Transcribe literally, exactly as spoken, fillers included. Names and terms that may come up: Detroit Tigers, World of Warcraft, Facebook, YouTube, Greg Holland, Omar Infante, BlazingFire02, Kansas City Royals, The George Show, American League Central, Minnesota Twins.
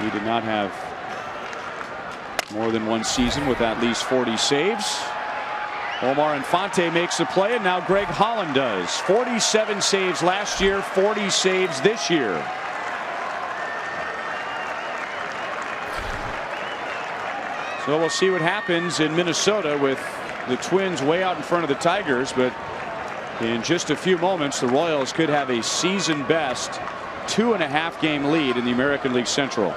He did not have more than one season with at least forty saves. Omar Infante makes the play, and now Greg Holland does. forty-seven saves last year, forty saves this year. So we'll see what happens in Minnesota with the Twins way out in front of the Tigers, but in just a few moments the Royals could have a season best two and a half game lead in the American League Central.